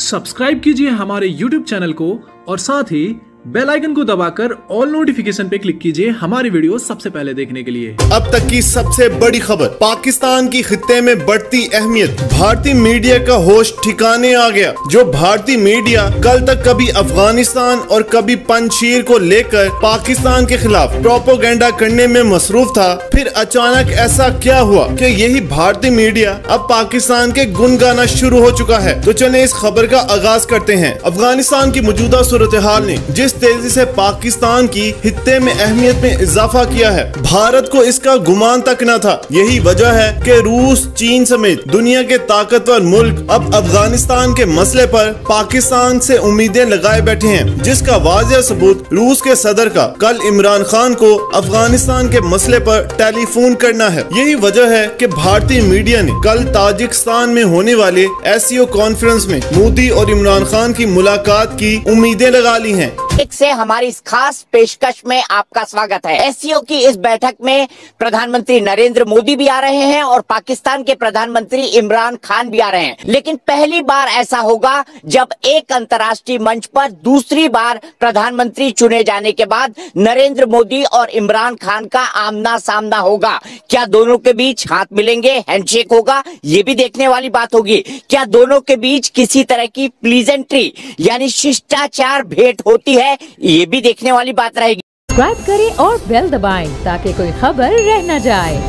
Subscribe कीजिए हमारे YouTube channel को और साथ ही बेल आइकन को दबाकर ऑल नोटिफिकेशन पे क्लिक कीजिए हमारी वीडियो सबसे पहले देखने के लिए। अब तक की सबसे बड़ी खबर, पाकिस्तान की खित्ते में बढ़ती अहमियत, भारतीय मीडिया का होश ठिकाने आ गया। जो भारतीय मीडिया कल तक कभी अफगानिस्तान और कभी पंजशीर को लेकर पाकिस्तान के खिलाफ प्रोपोगेंडा करने में मसरूफ था, फिर अचानक ऐसा क्या हुआ कि यही भारतीय मीडिया अब पाकिस्तान के गुण गाना शुरू हो चुका है। तो चले इस खबर का आगाज करते हैं। अफगानिस्तान की मौजूदा सूरत हाल ने तेजी से पाकिस्तान की हित्ते में अहमियत में इजाफा किया है। भारत को इसका गुमान तक न था। यही वजह है कि रूस, चीन समेत दुनिया के ताकतवर मुल्क अब अफगानिस्तान के मसले पर पाकिस्तान से उम्मीदें लगाए बैठे हैं, जिसका वाज़ेह सबूत रूस के सदर का कल इमरान खान को अफगानिस्तान के मसले पर टेलीफोन करना है। यही वजह है कि भारतीय मीडिया ने कल ताजिकिस्तान में होने वाले SCO कॉन्फ्रेंस में मोदी और इमरान खान की मुलाकात की उम्मीदें लगा ली है। से हमारी इस खास पेशकश में आपका स्वागत है। SCO की इस बैठक में प्रधानमंत्री नरेंद्र मोदी भी आ रहे हैं और पाकिस्तान के प्रधानमंत्री इमरान खान भी आ रहे हैं, लेकिन पहली बार ऐसा होगा जब एक अंतर्राष्ट्रीय मंच पर दूसरी बार प्रधानमंत्री चुने जाने के बाद नरेंद्र मोदी और इमरान खान का आमना सामना होगा। क्या दोनों के बीच हाथ मिलेंगे, हैंडशेक होगा, ये भी देखने वाली बात होगी। क्या दोनों के बीच किसी तरह की प्लीजेंट्री यानी शिष्टाचार भेंट होती है, ये भी देखने वाली बात रहेगी। सब्सक्राइब करें और बेल दबाएं ताकि कोई खबर रह न जाए।